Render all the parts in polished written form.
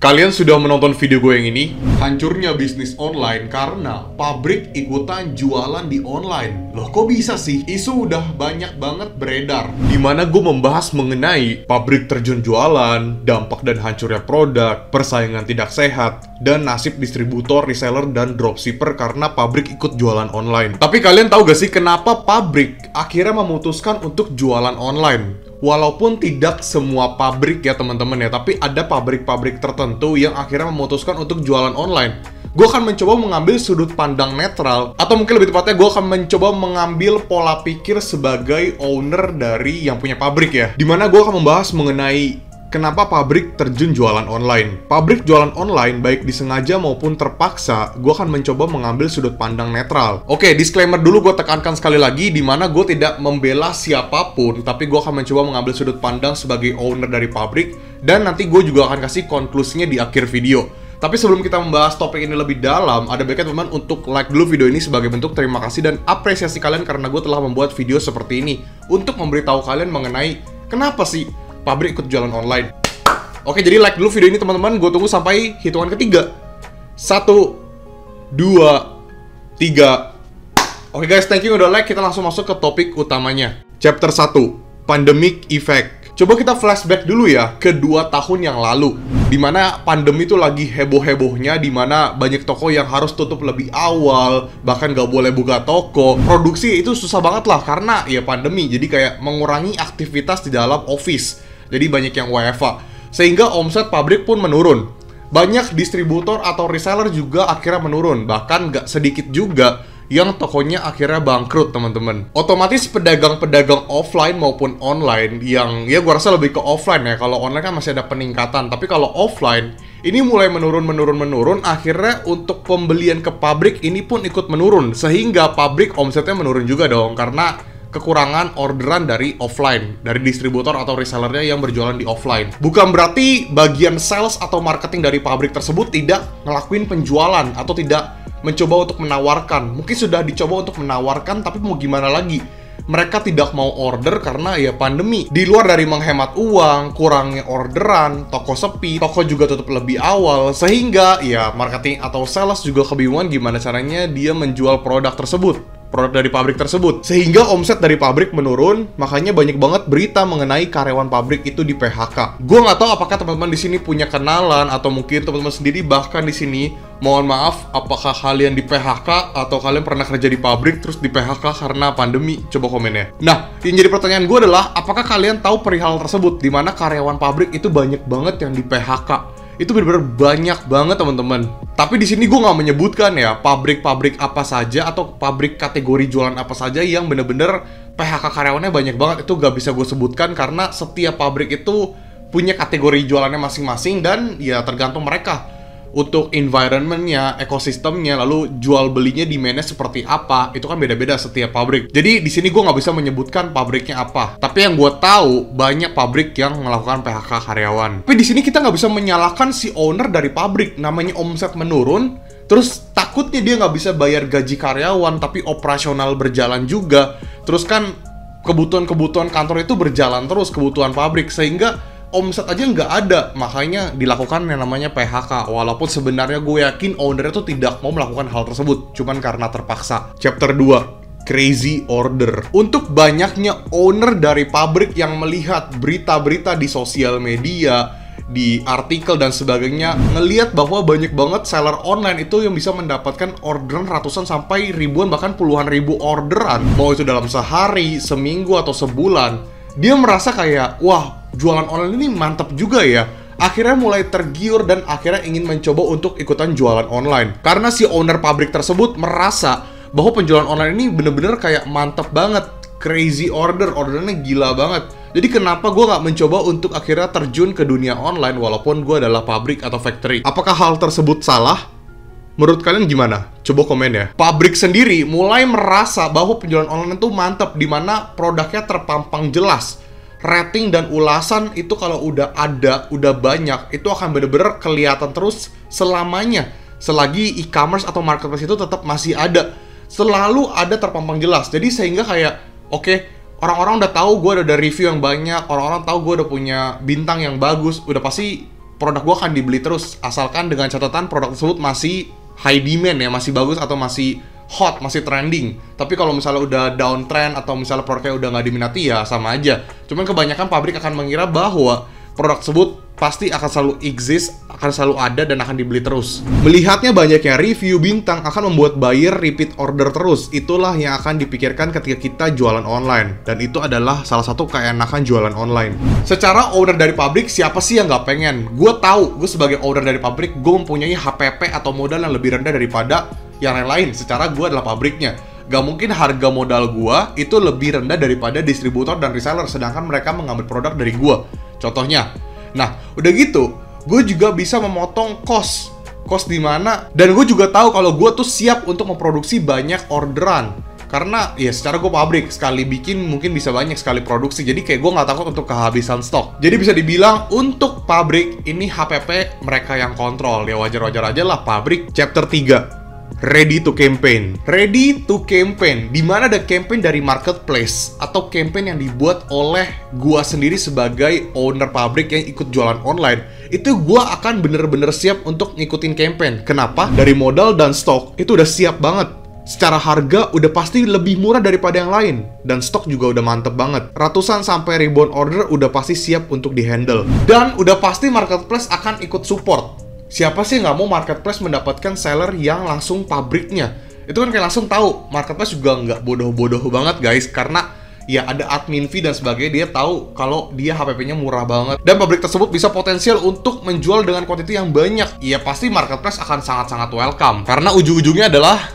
Kalian sudah menonton video gue yang ini? Hancurnya bisnis online karena pabrik ikutan jualan di online. Loh, kok bisa sih? Isu udah banyak banget beredar, dimana gue membahas mengenai pabrik terjun jualan, dampak dan hancurnya produk, persaingan tidak sehat, dan nasib distributor, reseller, dan dropshipper karena pabrik ikut jualan online. Tapi kalian tahu gak sih kenapa pabrik akhirnya memutuskan untuk jualan online? Walaupun tidak semua pabrik ya teman-teman ya, tapi ada pabrik-pabrik tertentu yang akhirnya memutuskan untuk jualan online. Gue akan mencoba mengambil sudut pandang netral, atau mungkin lebih tepatnya gue akan mencoba mengambil pola pikir sebagai owner dari yang punya pabrik ya. Dimana gue akan membahas mengenai kenapa pabrik terjun jualan online. Pabrik jualan online baik disengaja maupun terpaksa, gue akan mencoba mengambil sudut pandang netral. Oke, disclaimer dulu gue tekankan sekali lagi, dimana gue tidak membela siapapun, tapi gue akan mencoba mengambil sudut pandang sebagai owner dari pabrik, dan nanti gue juga akan kasih konklusinya di akhir video. Tapi sebelum kita membahas topik ini lebih dalam, ada baiknya teman-teman untuk like dulu video ini sebagai bentuk terima kasih dan apresiasi kalian karena gue telah membuat video seperti ini untuk memberitahu kalian mengenai kenapa sih pabrik ikut jualan online. Oke, jadi like dulu video ini teman-teman, gue tunggu sampai hitungan ketiga. 1, 2, 3. Oke guys, thank you udah like, kita langsung masuk ke topik utamanya. Chapter 1, Pandemic Effect. Coba kita flashback dulu ya ke 2 tahun yang lalu, dimana pandemi itu lagi heboh-hebohnya, dimana banyak toko yang harus tutup lebih awal, bahkan gak boleh buka toko. Produksi itu susah banget lah karena ya pandemi, jadi kayak mengurangi aktivitas di dalam office. Jadi banyak yang WFA, sehingga omset pabrik pun menurun. Banyak distributor atau reseller juga akhirnya menurun, bahkan gak sedikit juga yang tokonya akhirnya bangkrut teman-teman. Otomatis pedagang-pedagang offline maupun online, yang ya gua rasa lebih ke offline ya, kalau online kan masih ada peningkatan, tapi kalau offline ini mulai menurun, akhirnya untuk pembelian ke pabrik ini pun ikut menurun, sehingga pabrik omsetnya menurun juga dong, karena kekurangan orderan dari offline, dari distributor atau resellernya yang berjualan di offline. Bukan berarti bagian sales atau marketing dari pabrik tersebut tidak ngelakuin penjualan atau tidak mencoba untuk menawarkan. Mungkin sudah dicoba untuk menawarkan, tapi mau gimana lagi? Mereka tidak mau order karena ya pandemi. Di luar dari menghemat uang, kurangnya orderan, toko sepi, toko juga tutup lebih awal, sehingga ya marketing atau sales juga kebingungan gimana caranya dia menjual produk tersebut, produk dari pabrik tersebut, sehingga omset dari pabrik menurun. Makanya banyak banget berita mengenai karyawan pabrik itu di PHK. Gue nggak tahu apakah teman-teman di sini punya kenalan atau mungkin teman-teman sendiri bahkan di sini, mohon maaf, apakah kalian di PHK atau kalian pernah kerja di pabrik terus di PHK karena pandemi? Coba komennya. Nah, yang jadi pertanyaan gue adalah apakah kalian tahu perihal tersebut, di mana karyawan pabrik itu banyak banget yang di PHK. Itu benar-benar banyak banget teman-teman. Tapi di sini gue nggak menyebutkan ya pabrik-pabrik apa saja atau pabrik kategori jualan apa saja yang bener-bener PHK karyawannya banyak banget. Itu nggak bisa gue sebutkan karena setiap pabrik itu punya kategori jualannya masing-masing, dan ya tergantung mereka untuk environmentnya, ekosistemnya, lalu jual belinya di mana seperti apa, itu kan beda-beda setiap pabrik. Jadi di sini gue nggak bisa menyebutkan pabriknya apa. Tapi yang gue tahu banyak pabrik yang melakukan PHK karyawan. Tapi di sini kita nggak bisa menyalahkan si owner dari pabrik. Namanya omset menurun, terus takutnya dia nggak bisa bayar gaji karyawan, tapi operasional berjalan juga. Terus kan kebutuhan-kebutuhan kantor itu berjalan terus, kebutuhan pabrik, sehingga omset aja nggak ada, makanya dilakukan yang namanya PHK. Walaupun sebenarnya gue yakin ownernya tuh tidak mau melakukan hal tersebut, cuman karena terpaksa. Chapter 2, Crazy Order. Untuk banyaknya owner dari pabrik yang melihat berita-berita di sosial media, di artikel dan sebagainya, ngelihat bahwa banyak banget seller online itu yang bisa mendapatkan orderan ratusan sampai ribuan, bahkan puluhan ribu orderan, mau itu dalam sehari, seminggu, atau sebulan. Dia merasa kayak, wah, jualan online ini mantap juga ya. Akhirnya mulai tergiur dan akhirnya ingin mencoba untuk ikutan jualan online. Karena si owner pabrik tersebut merasa bahwa penjualan online ini bener-bener kayak mantap banget. Crazy order, ordernya gila banget. Jadi kenapa gue gak mencoba untuk akhirnya terjun ke dunia online walaupun gue adalah pabrik atau factory? Apakah hal tersebut salah? Menurut kalian gimana? Coba komen ya. Pabrik sendiri mulai merasa bahwa penjualan online itu mantap, dimana produknya terpampang jelas. Rating dan ulasan itu kalau udah ada, udah banyak, itu akan bener-bener kelihatan terus selamanya. Selagi e-commerce atau marketplace itu tetap masih ada, selalu ada terpampang jelas. Jadi sehingga kayak, oke, orang-orang udah tahu gue udah ada review yang banyak, orang-orang tahu gue udah punya bintang yang bagus, udah pasti produk gue akan dibeli terus, asalkan dengan catatan produk tersebut masih high demand ya, masih bagus atau masih hot, masih trending. Tapi kalau misalnya udah downtrend atau misalnya produknya udah nggak diminati ya sama aja. Cuman kebanyakan pabrik akan mengira bahwa produk tersebut pasti akan selalu exist, akan selalu ada dan akan dibeli terus. Melihatnya banyaknya review bintang akan membuat buyer repeat order terus. Itulah yang akan dipikirkan ketika kita jualan online. Dan itu adalah salah satu keenakan jualan online. Secara owner dari pabrik, siapa sih yang nggak pengen? Gue tahu, gue sebagai owner dari pabrik, gue mempunyai HPP atau modal yang lebih rendah daripada yang lain-lain. Secara gue adalah pabriknya, gak mungkin harga modal gue itu lebih rendah daripada distributor dan reseller, sedangkan mereka mengambil produk dari gue, contohnya. Nah, udah gitu, gue juga bisa memotong cost di mana, dan gue juga tahu kalau gue tuh siap untuk memproduksi banyak orderan, karena ya secara gue pabrik, sekali bikin mungkin bisa banyak sekali produksi, jadi kayak gue nggak takut untuk kehabisan stok. Jadi bisa dibilang untuk pabrik ini HPP mereka yang kontrol, ya wajar-wajar aja lah pabrik. Chapter 3, Ready to Campaign. Ready to Campaign, dimana ada campaign dari marketplace atau campaign yang dibuat oleh gua sendiri sebagai owner pabrik yang ikut jualan online. Itu gua akan bener-bener siap untuk ngikutin campaign. Kenapa? Dari modal dan stok itu udah siap banget. Secara harga udah pasti lebih murah daripada yang lain, dan stok juga udah mantep banget. Ratusan sampai ribuan order udah pasti siap untuk dihandle, dan udah pasti marketplace akan ikut support. Siapa sih nggak mau marketplace mendapatkan seller yang langsung pabriknya? Itu kan kayak langsung tahu. Marketplace juga nggak bodoh-bodoh banget guys, karena ya ada admin fee dan sebagainya. Dia tahu kalau dia HPP-nya murah banget, dan pabrik tersebut bisa potensial untuk menjual dengan kuantiti yang banyak. Ya pasti marketplace akan sangat-sangat welcome, karena ujung-ujungnya adalah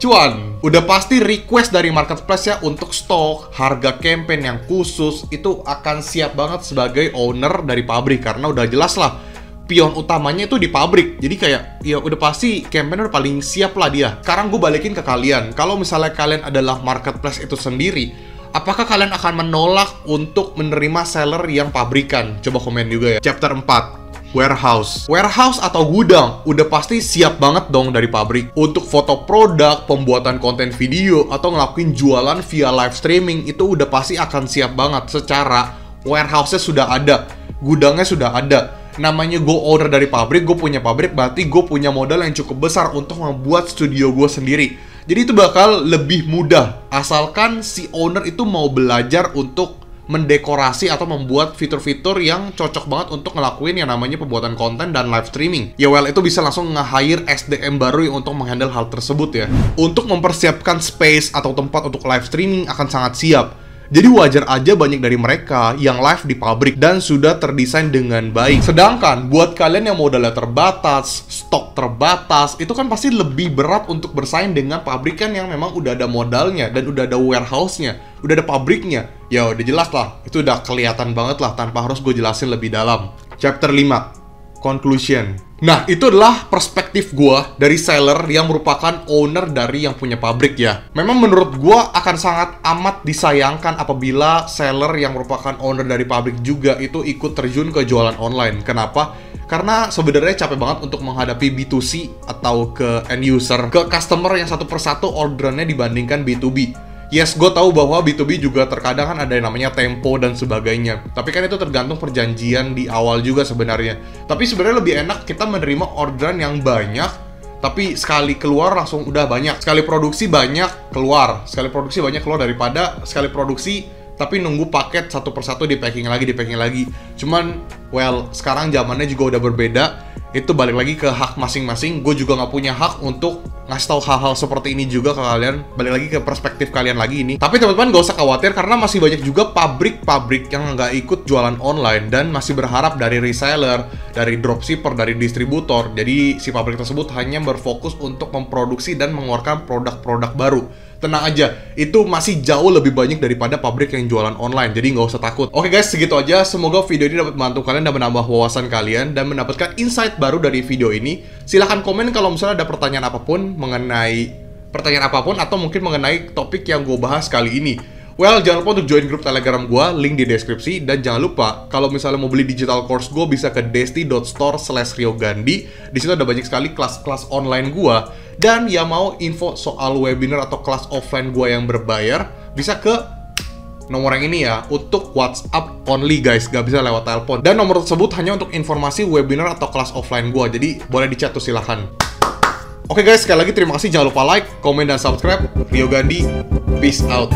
cuan. Udah pasti request dari marketplace ya untuk stok, harga campaign yang khusus, itu akan siap banget sebagai owner dari pabrik, karena udah jelas lah pion utamanya itu di pabrik. Jadi kayak ya udah pasti campaigner paling siap lah dia. Sekarang gue balikin ke kalian, kalau misalnya kalian adalah marketplace itu sendiri, apakah kalian akan menolak untuk menerima seller yang pabrikan? Coba komen juga ya. Chapter 4, Warehouse. Warehouse atau gudang udah pasti siap banget dong dari pabrik. Untuk foto produk, pembuatan konten video, atau ngelakuin jualan via live streaming, itu udah pasti akan siap banget. Secara warehouse-nya sudah ada, gudangnya sudah ada. Namanya gue owner dari pabrik, gue punya pabrik, berarti gue punya modal yang cukup besar untuk membuat studio gue sendiri. Jadi itu bakal lebih mudah, asalkan si owner itu mau belajar untuk mendekorasi atau membuat fitur-fitur yang cocok banget untuk ngelakuin yang namanya pembuatan konten dan live streaming. Ya well, itu bisa langsung nge-hire SDM baru untuk menghandle hal tersebut ya. Untuk mempersiapkan space atau tempat untuk live streaming akan sangat siap. Jadi wajar aja banyak dari mereka yang live di pabrik dan sudah terdesain dengan baik. Sedangkan buat kalian yang modalnya terbatas, stok terbatas, itu kan pasti lebih berat untuk bersaing dengan pabrikan yang memang udah ada modalnya dan udah ada warehouse-nya, udah ada pabriknya. Ya udah jelas lah, itu udah kelihatan banget lah tanpa harus gue jelasin lebih dalam. Chapter 5, Conclusion. Nah, itu adalah perspektif gua dari seller yang merupakan owner dari yang punya pabrik ya. Memang menurut gua akan sangat amat disayangkan apabila seller yang merupakan owner dari pabrik juga itu ikut terjun ke jualan online. Kenapa? Karena sebenarnya capek banget untuk menghadapi B2C atau ke end user, ke customer yang satu persatu orderannya dibandingkan B2B. Yes, gue tahu bahwa B2B juga terkadang kan ada yang namanya tempo dan sebagainya. Tapi kan itu tergantung perjanjian di awal juga sebenarnya. Tapi sebenarnya lebih enak kita menerima orderan yang banyak, tapi sekali keluar langsung udah banyak. Sekali produksi banyak, keluar. Sekali produksi banyak, keluar, daripada sekali produksi tapi nunggu paket satu persatu di packing lagi. Cuman, well, sekarang zamannya juga udah berbeda. Itu balik lagi ke hak masing-masing. Gue juga nggak punya hak untuk ngasih tahu hal-hal seperti ini juga ke kalian. Balik lagi ke perspektif kalian lagi ini. Tapi teman-teman gak usah khawatir, karena masih banyak juga pabrik-pabrik yang nggak ikut jualan online dan masih berharap dari reseller, dari dropshipper, dari distributor. Jadi si pabrik tersebut hanya berfokus untuk memproduksi dan mengeluarkan produk-produk baru. Tenang aja, itu masih jauh lebih banyak daripada pabrik yang jualan online, jadi nggak usah takut. Oke guys, segitu aja. Semoga video ini dapat membantu kalian dan menambah wawasan kalian, dan mendapatkan insight baru dari video ini. Silahkan komen kalau misalnya ada pertanyaan apapun atau mungkin mengenai topik yang gue bahas kali ini. Well, jangan lupa untuk join grup Telegram gue, link di deskripsi. Dan jangan lupa, kalau misalnya mau beli digital course gue, bisa ke desti.store/riogandhi. Di situ ada banyak sekali kelas-kelas online gue. Dan ya mau info soal webinar atau kelas offline gue yang berbayar, bisa ke nomor yang ini ya, untuk WhatsApp only guys, gak bisa lewat telepon. Dan nomor tersebut hanya untuk informasi webinar atau kelas offline gua, jadi boleh di chat tuh silahkan. Oke guys, sekali lagi terima kasih, jangan lupa like, komen, dan subscribe. Rio Gandhi, peace out.